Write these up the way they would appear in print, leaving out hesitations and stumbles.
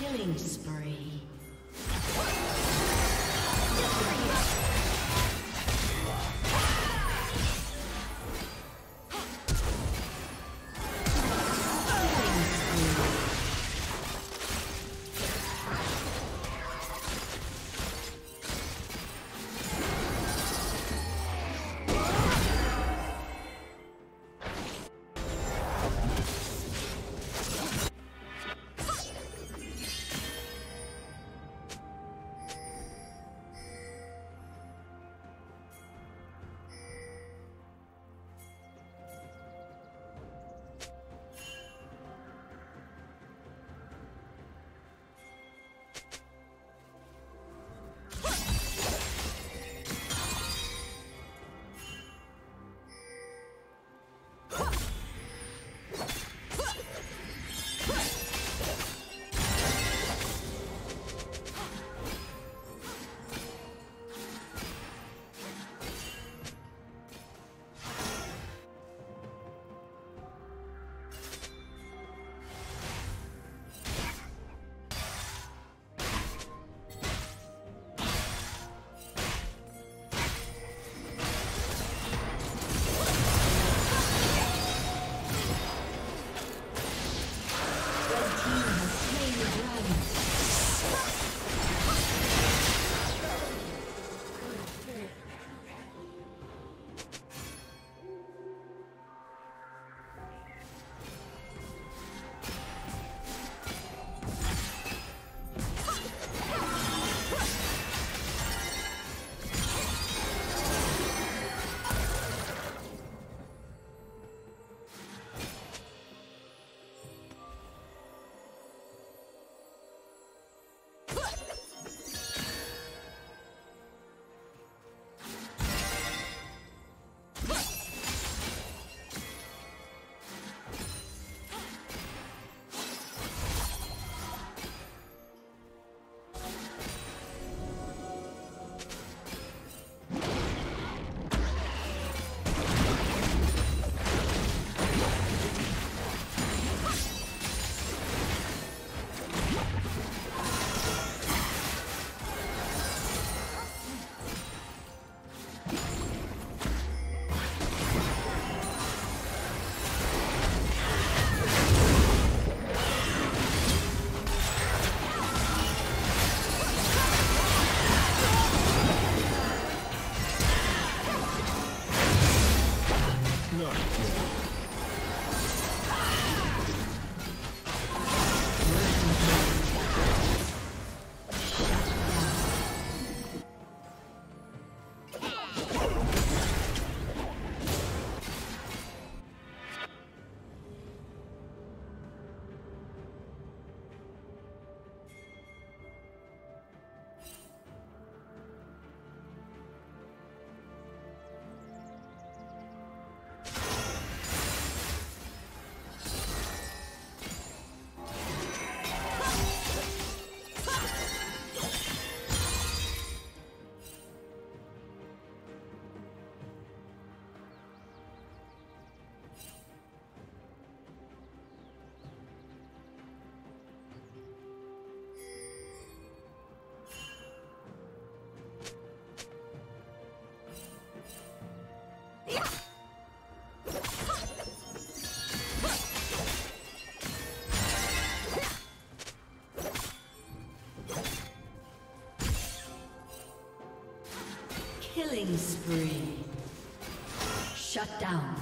Killing spree. Killing spree. Shut down.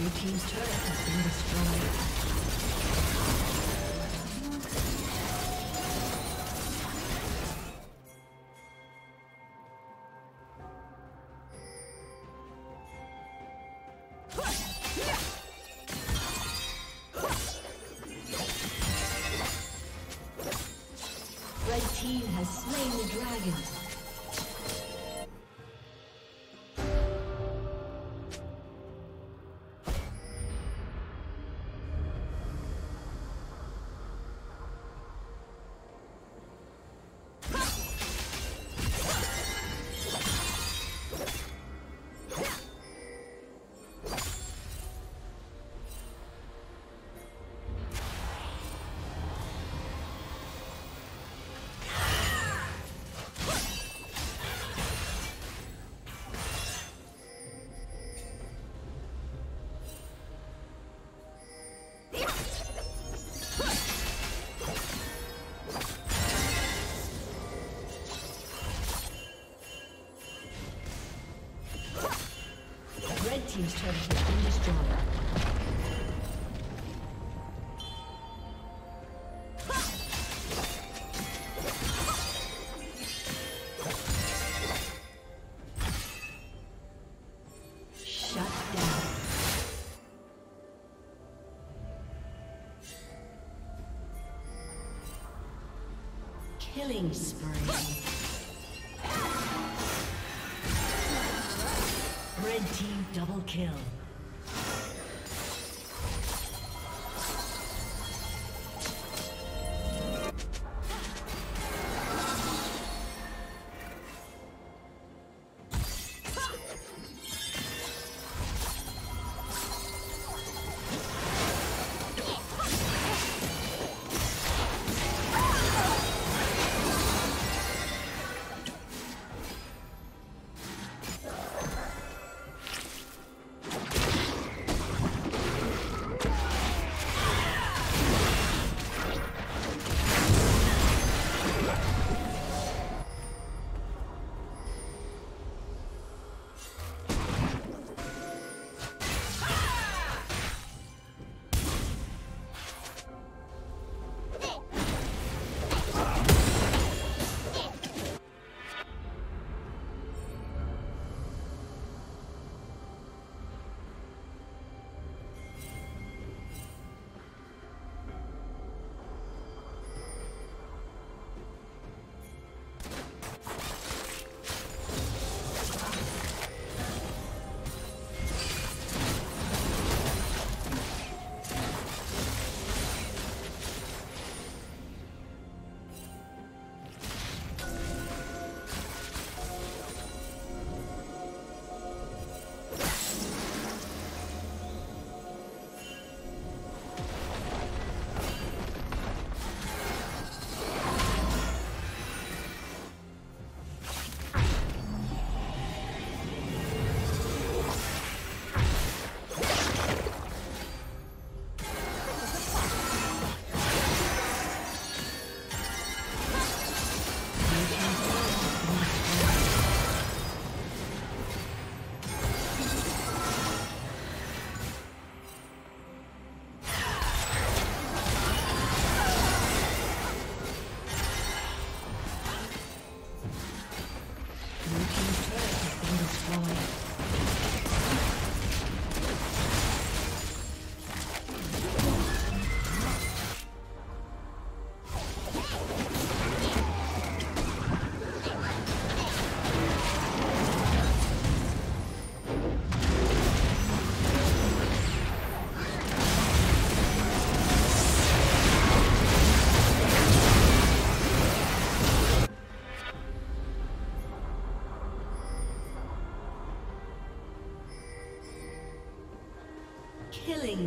Your team's turret has been destroyed. Team's turret has been destroyed. Double kill. Killing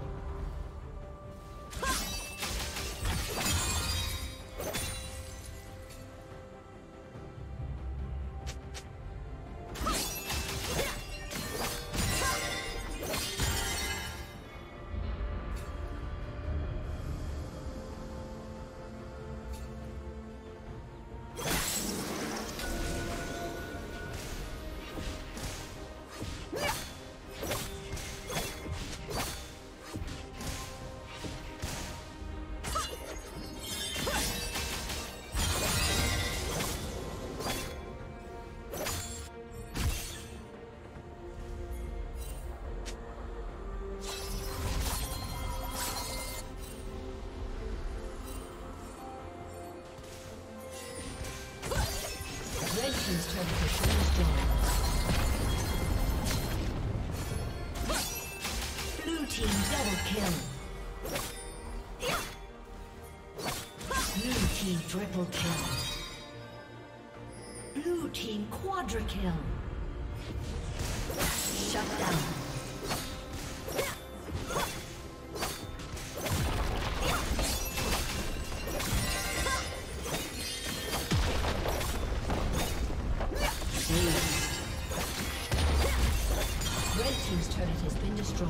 Blue team double kill. Blue team triple kill. Blue team quadra kill. Shut down. Blue team's turret has been destroyed.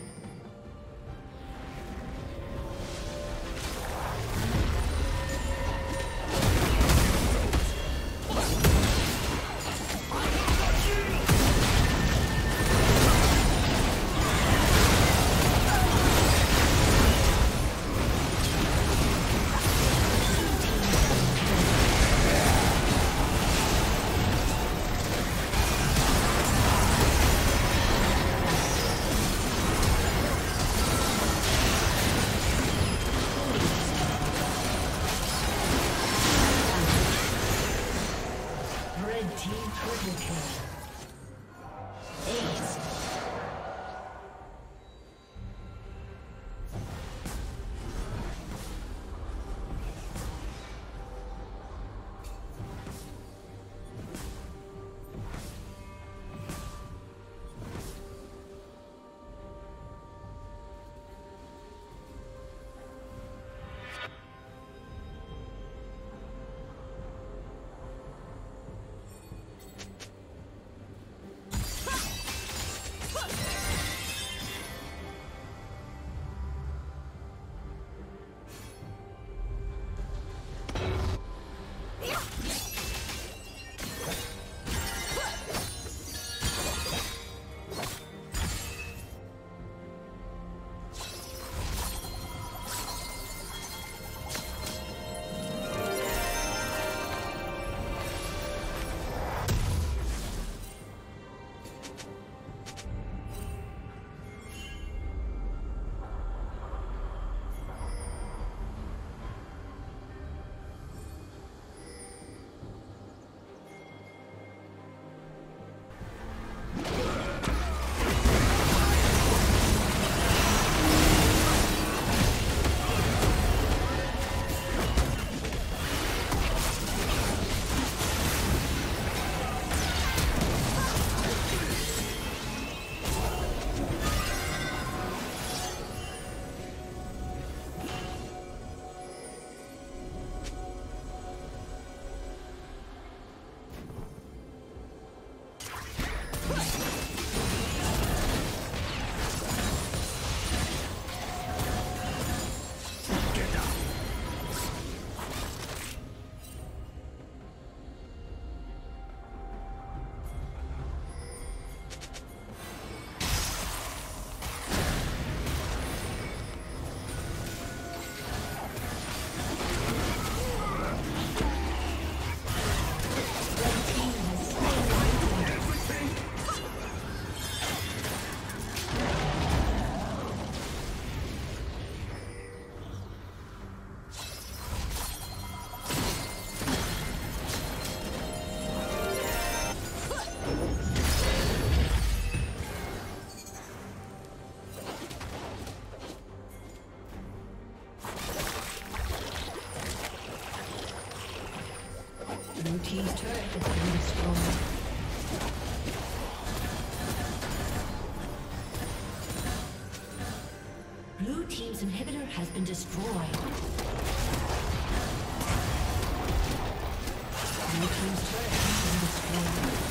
Team triple kill. Blue team's turret has been destroyed. Blue team's inhibitor has been destroyed. Blue team's turret has been destroyed.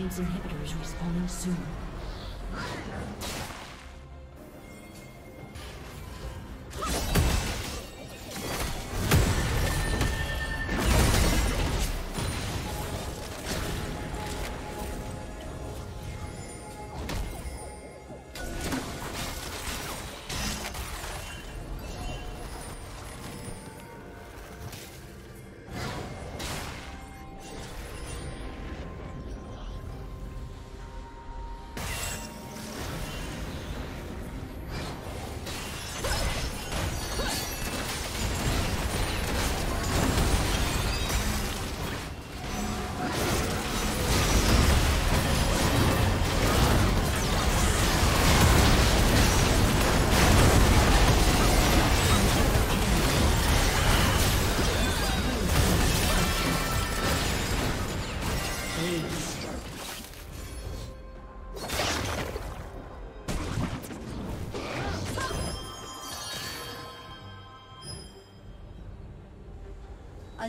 shield's inhibitor is respawning soon. A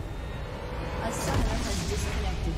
A summoner has disconnected.